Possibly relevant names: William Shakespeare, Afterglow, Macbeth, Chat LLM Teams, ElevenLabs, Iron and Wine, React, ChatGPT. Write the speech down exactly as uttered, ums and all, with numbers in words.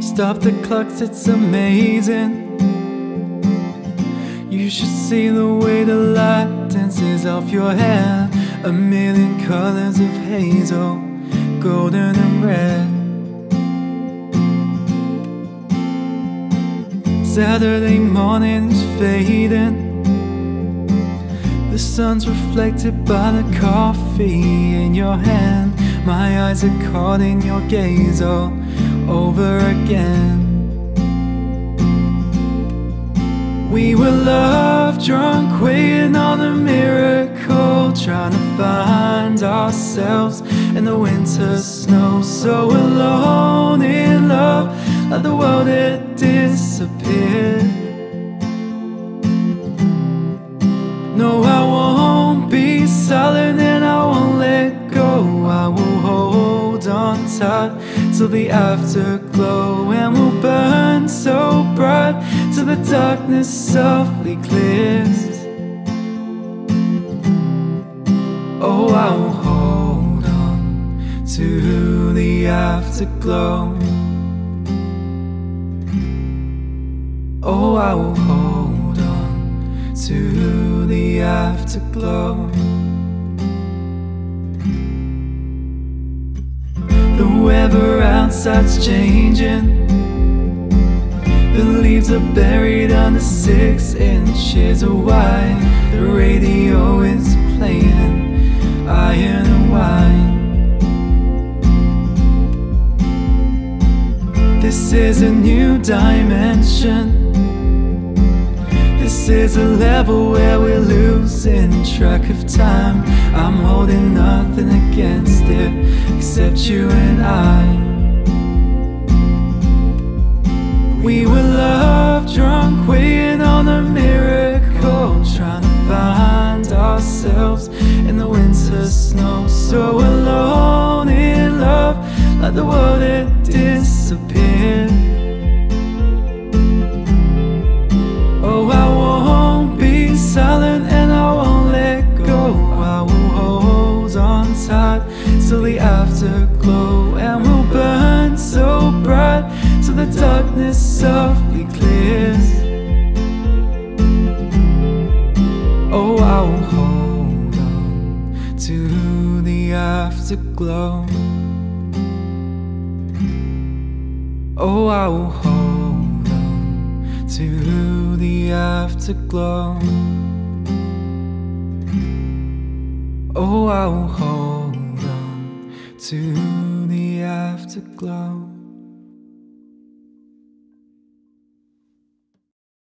Stop the clocks, it's amazing. You should see the way the light dances off your hair. A million colors of hazel, golden and red. Saturday morning's fading. The sun's reflected by the coffee in your hand. My eyes are caught in your gaze all over again. We were love drunk, waiting on a miracle, trying to find ourselves in the winter snow. So alone in love, like the world had disappeared. No, I won't be silent and I won't let go. I will hold on tight till the afterglow, and we'll burn so bright till the darkness softly clears. Oh, I will hold on to the afterglow. Oh, I will hold on to the afterglow. The weather outside's changing. The leaves are buried under six inches wide. The radio is playing Iron and Wine. This is a new dimension. This is a level where we're losing track of time. I'm holding nothing against it except you and I. We were love drunk, waiting on a miracle, trying to find ourselves in the winter snow. So alone in love, like the world had disappeared. Oh, I won't be silent and I won't let go. I will hold on tight till the afterglow, and we'll burn so bright till the darkness softly clears. Oh, I will hold on to the afterglow. Oh, I will hold to the afterglow. Oh, I will hold on to the afterglow.